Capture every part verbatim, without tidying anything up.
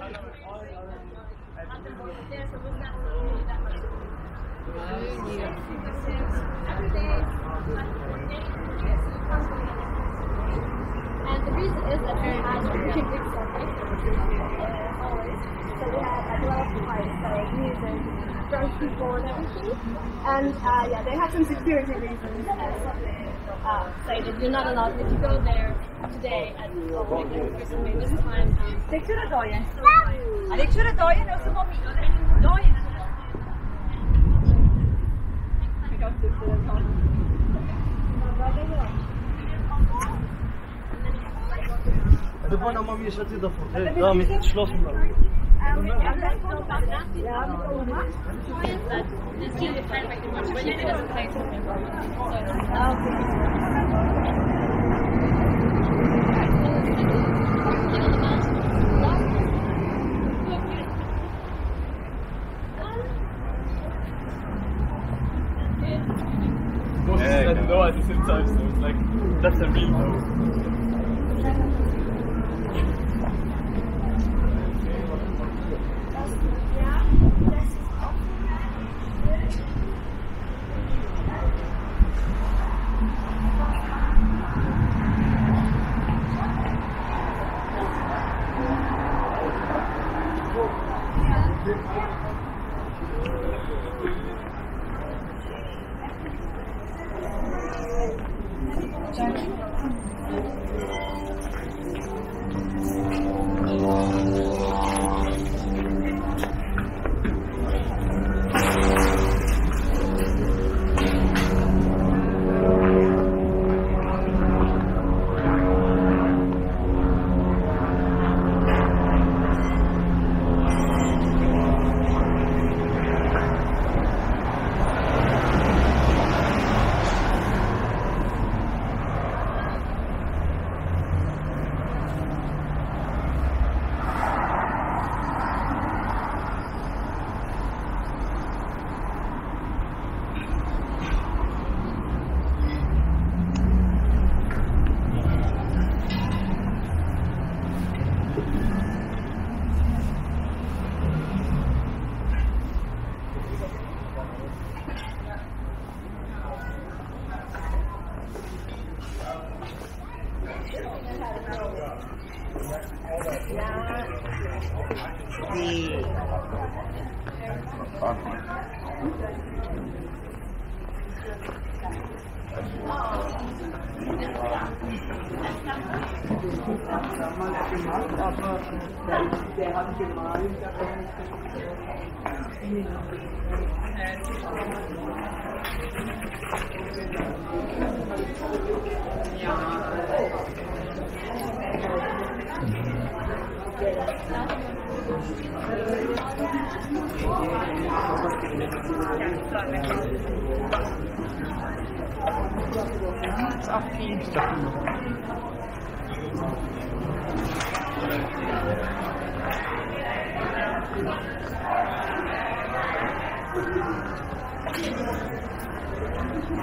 And the reason is that we had a really big celebration always. So we had a lot of parties, so music, drunk people and everything. And uh, yeah, they had some security reasons as uh, say that you're not allowed, if you go there today at public and for some reason this time. Lectura dojen. A lectura dojen je samo minuto. Dojen. I got to the top. Wir wollen aber mir schon wieder vorbei. Da mit geschlossen. That's a real no.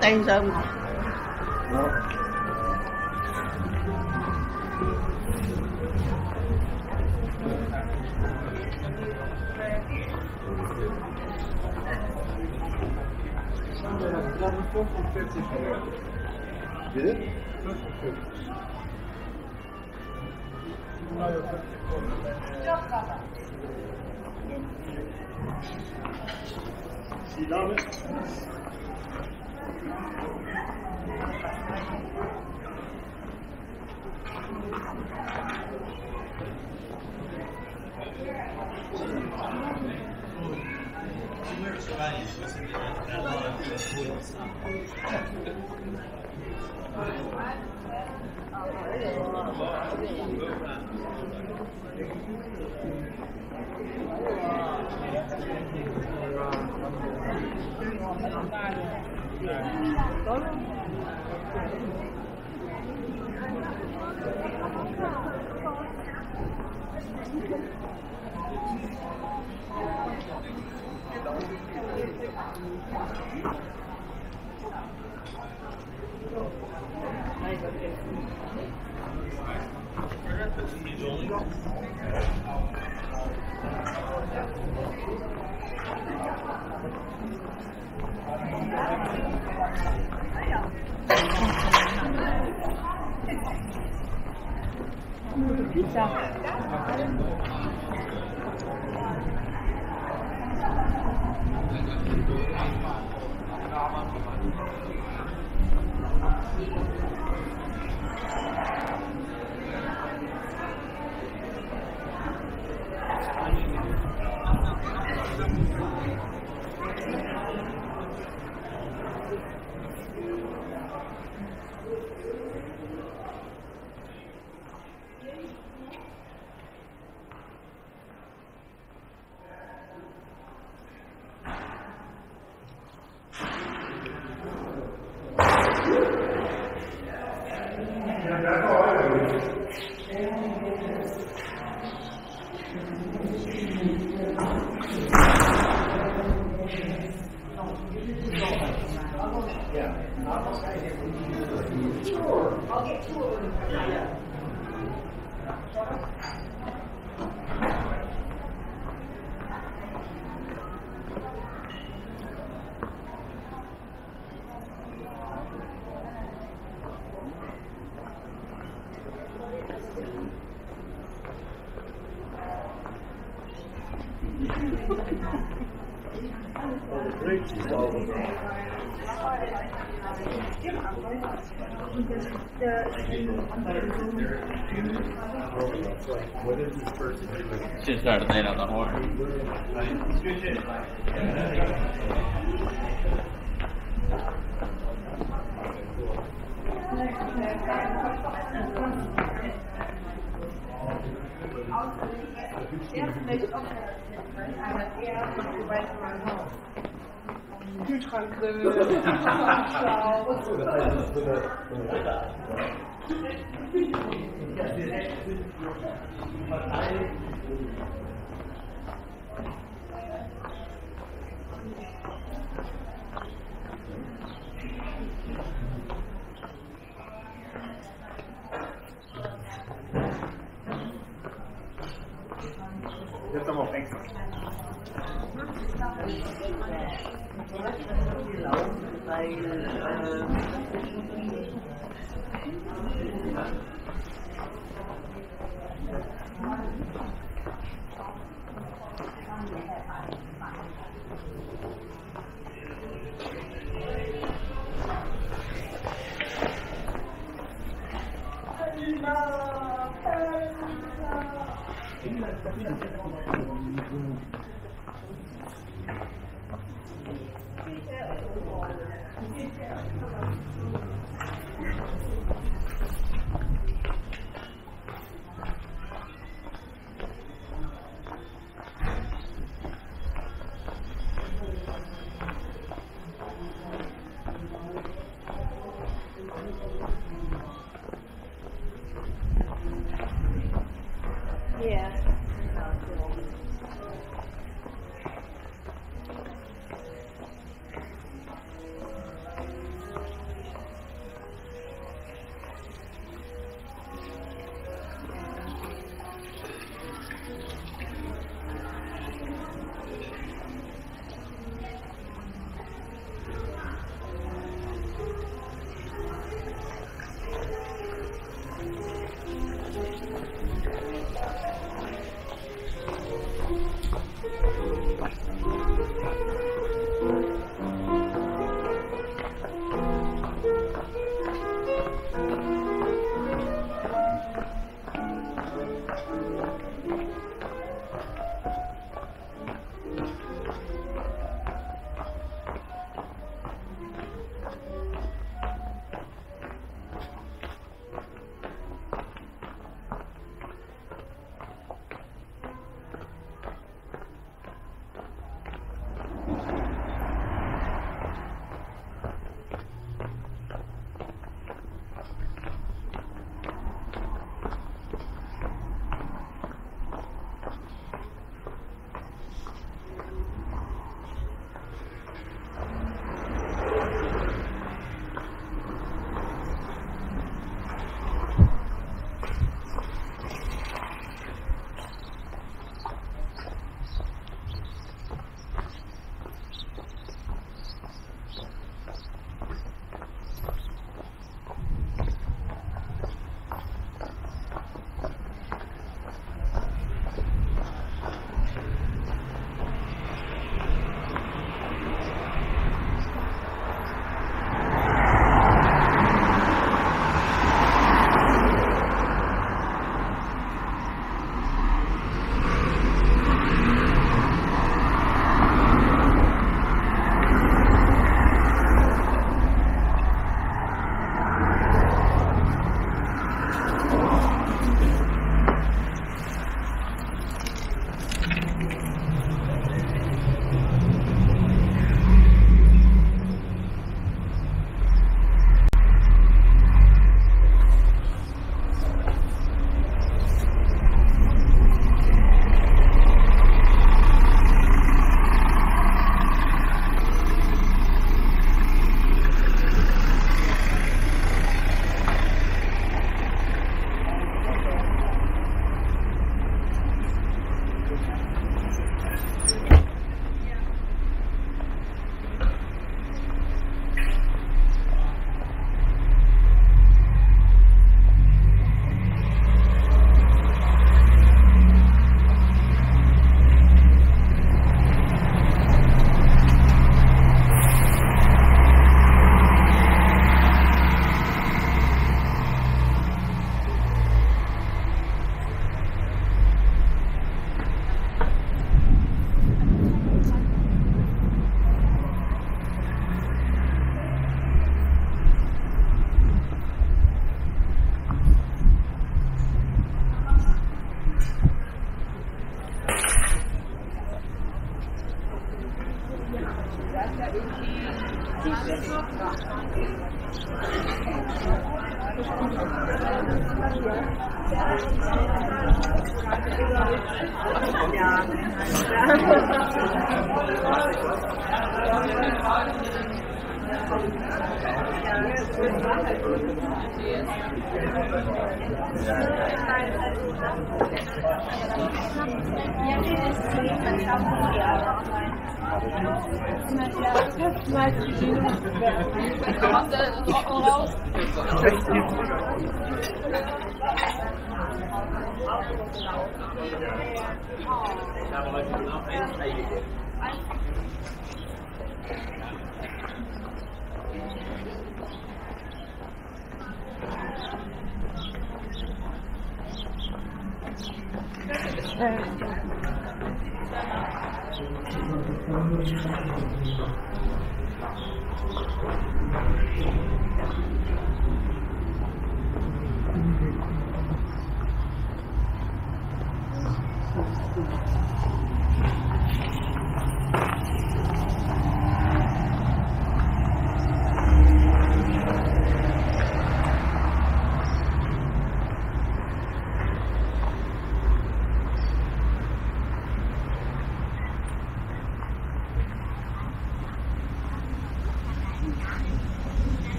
Thanks, um, no. Bitte? Die Dame. Thank you. Should start laying out the horn. Jetzt haben wir auf Engst.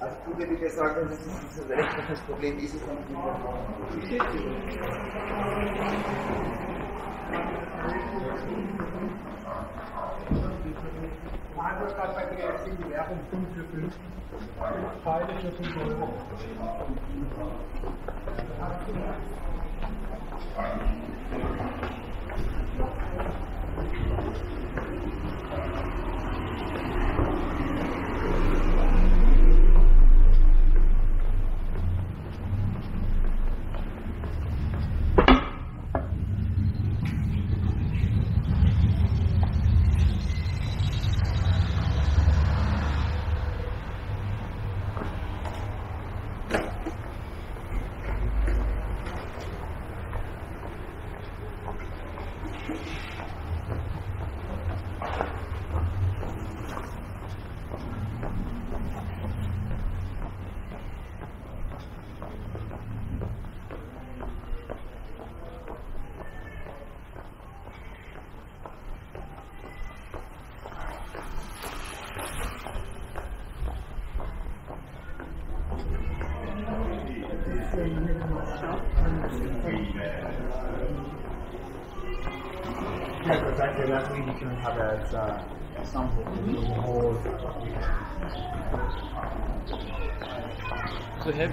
Also du würdest ja sagen, das ist ein rechtliches Problem, ist es dann nicht? Handelsblatt bei der ersten Währung fünf für fünf. Beide für fünf Euro. How about uh, something to hold? Go ahead.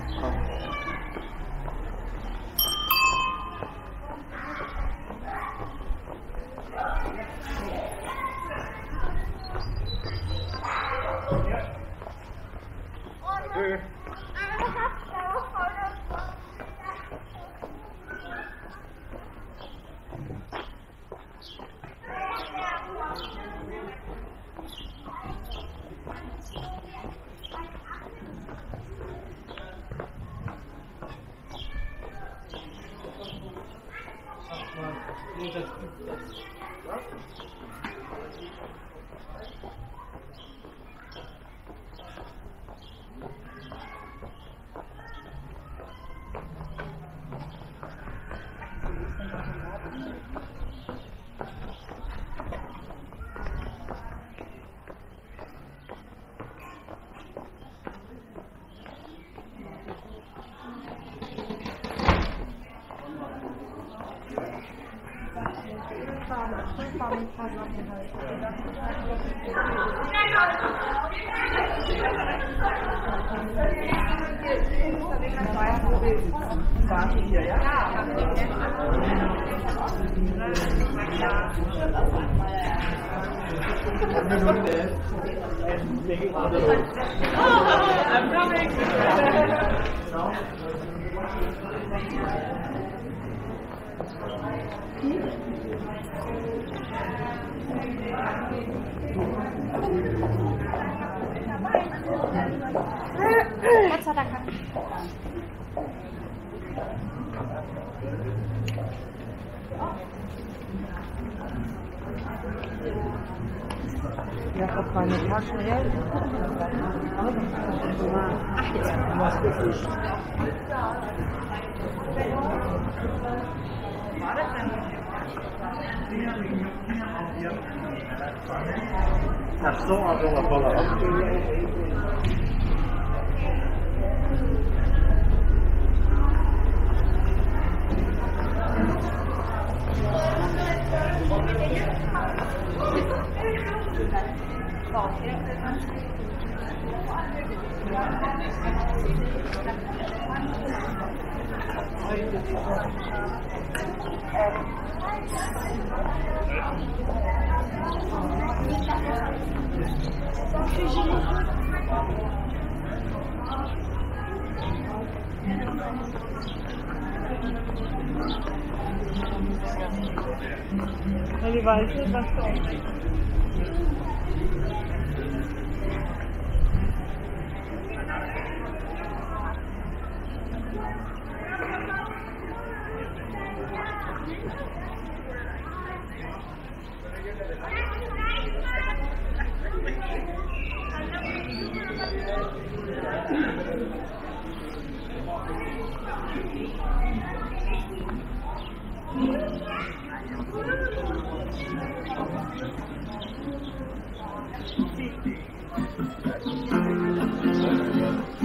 Thank you.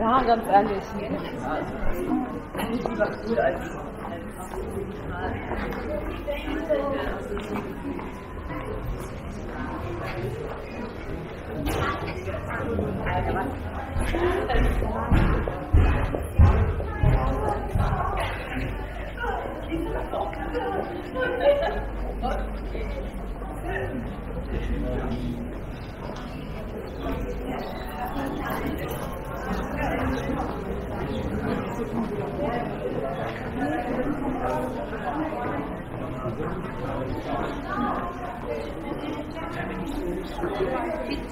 Ja, ganz ehrlich. Nicht lieber gut als.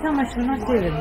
Tam aşırına devirin.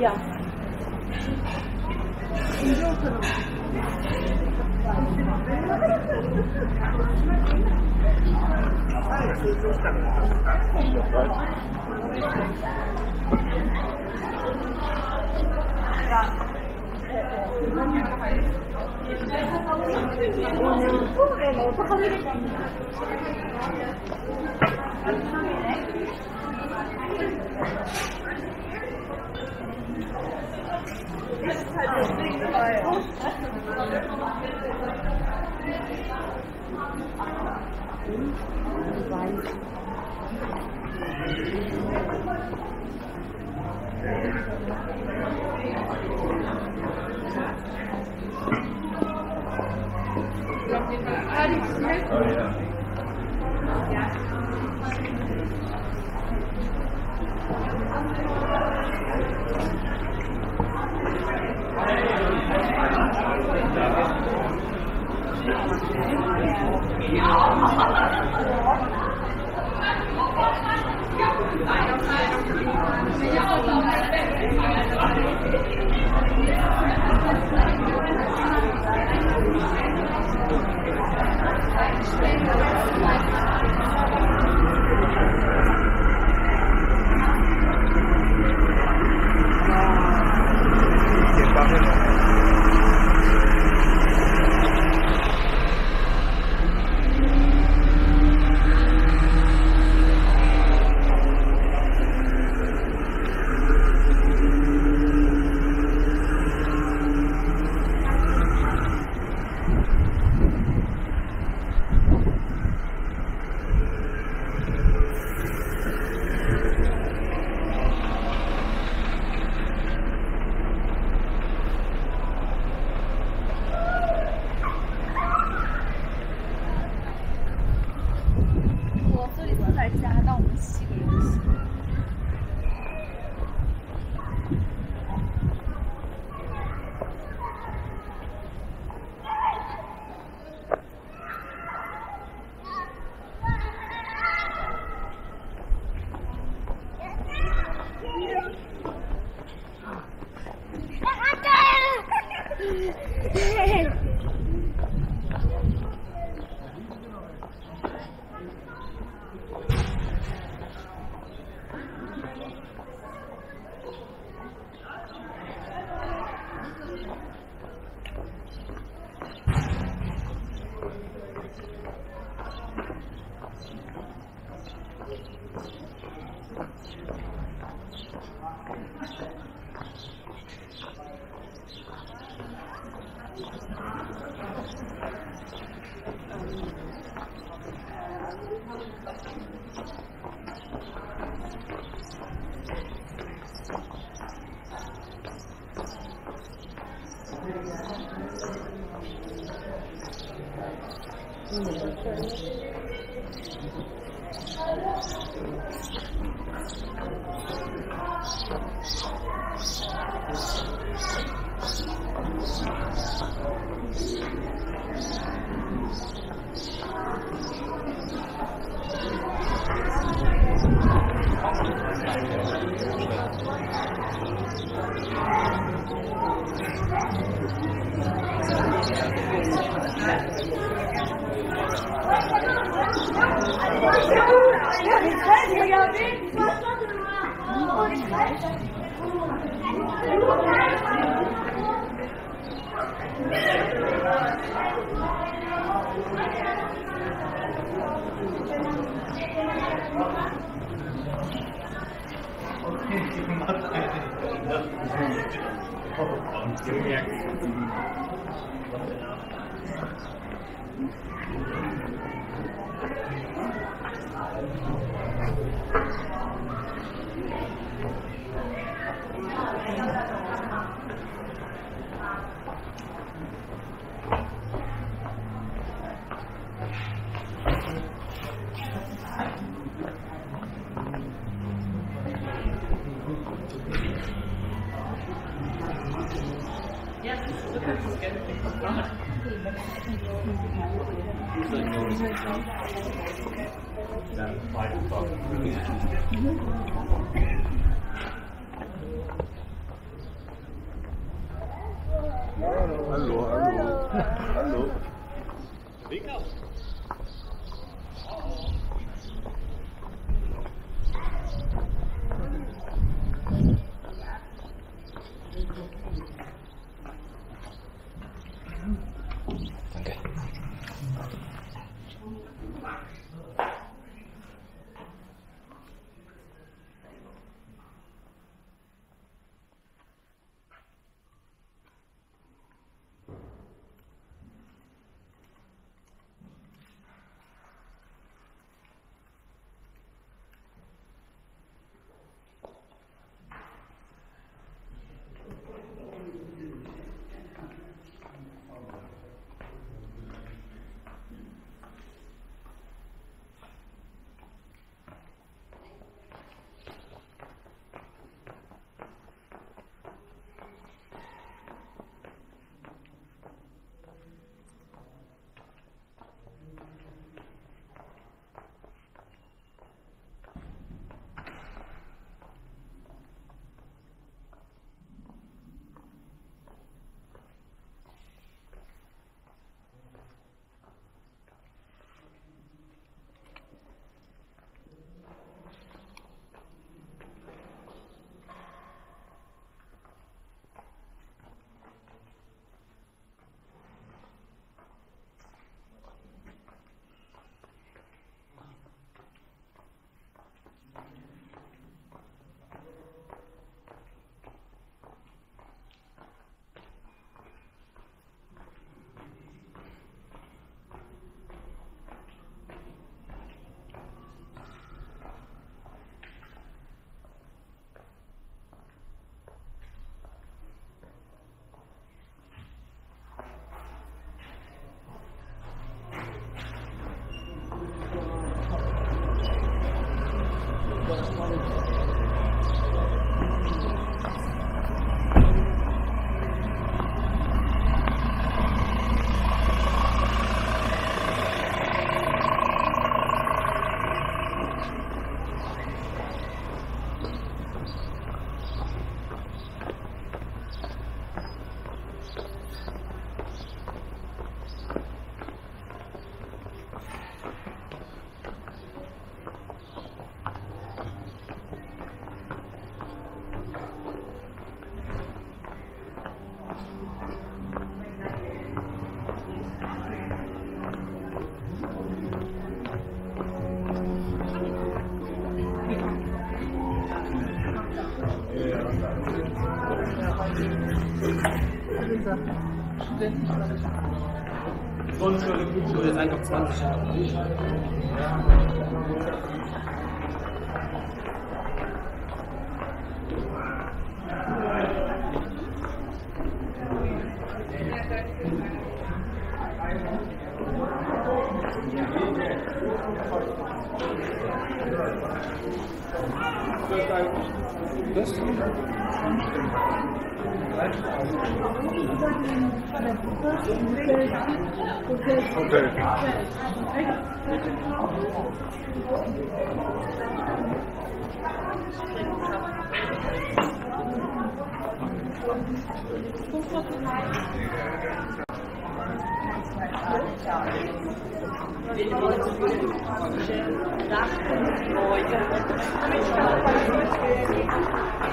Ja. Thank you. Hallo. Weg aus. Sonst würde ich gut sein, einfach zwanzig. Das ist okay.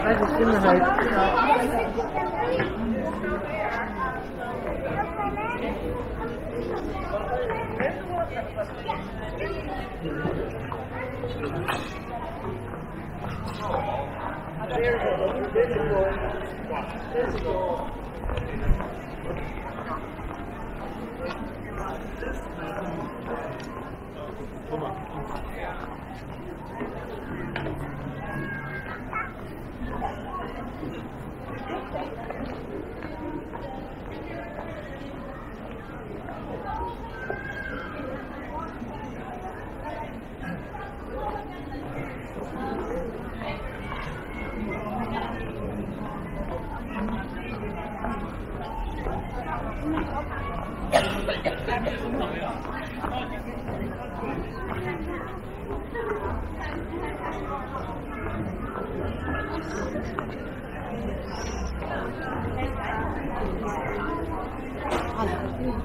Also ich bin halt. Hallo.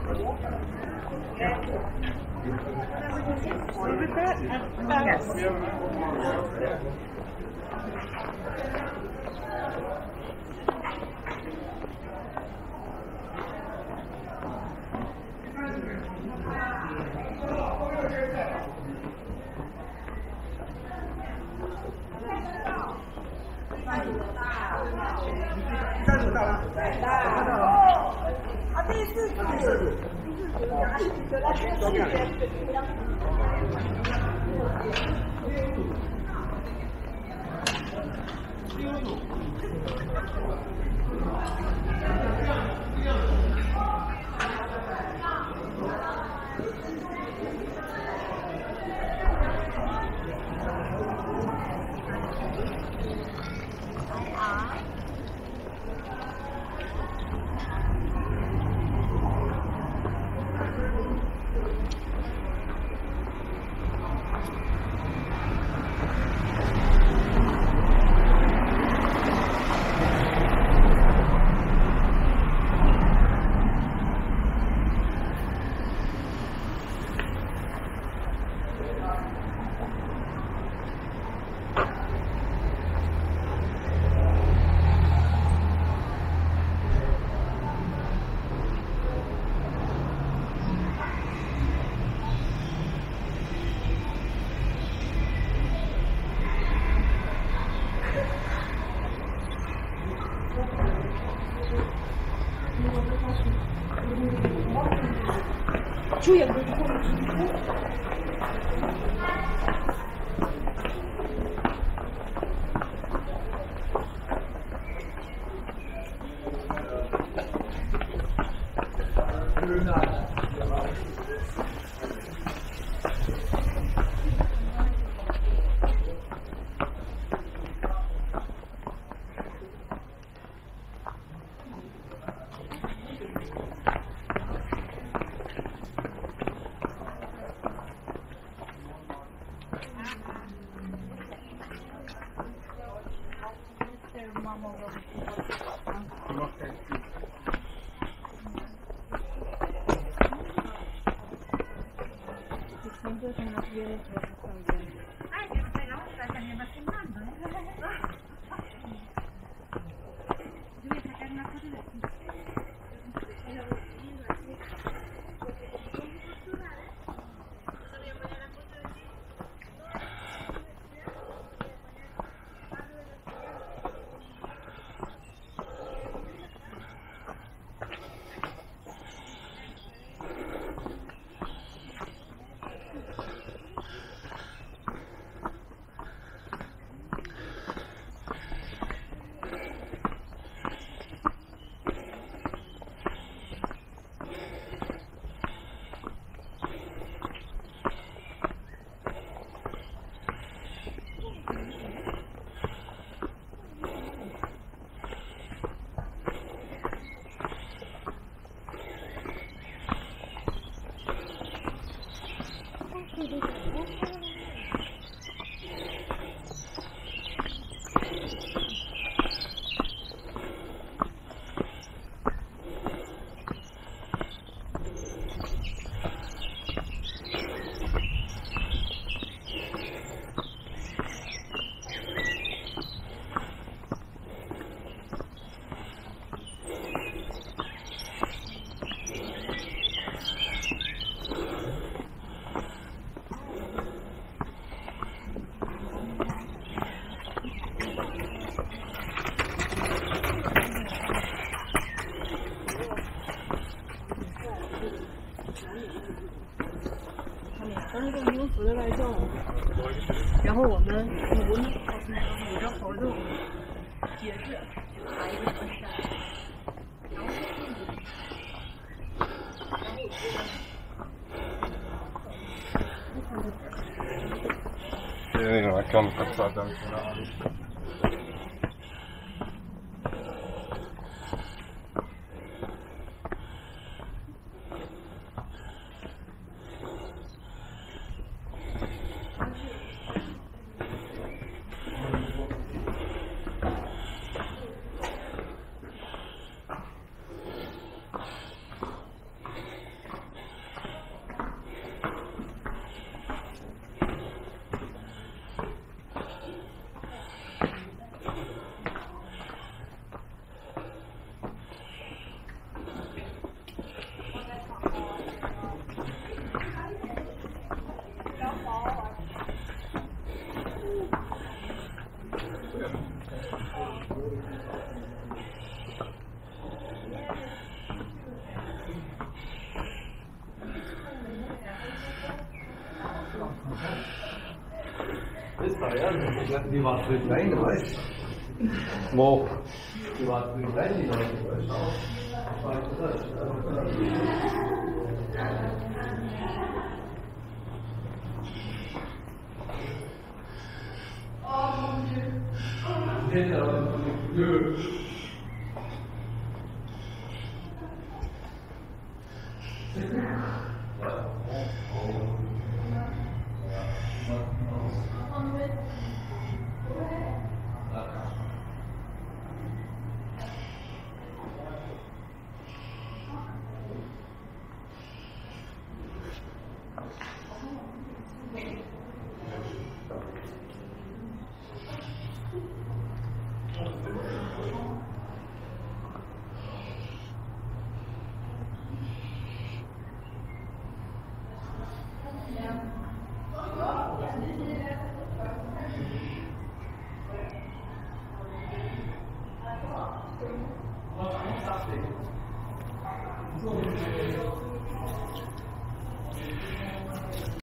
Чуя, как выходит телефон. Come on, come on, die war schön klein, weißt du? Wow. Die war schön klein, die Leute, weißt du? Thank you.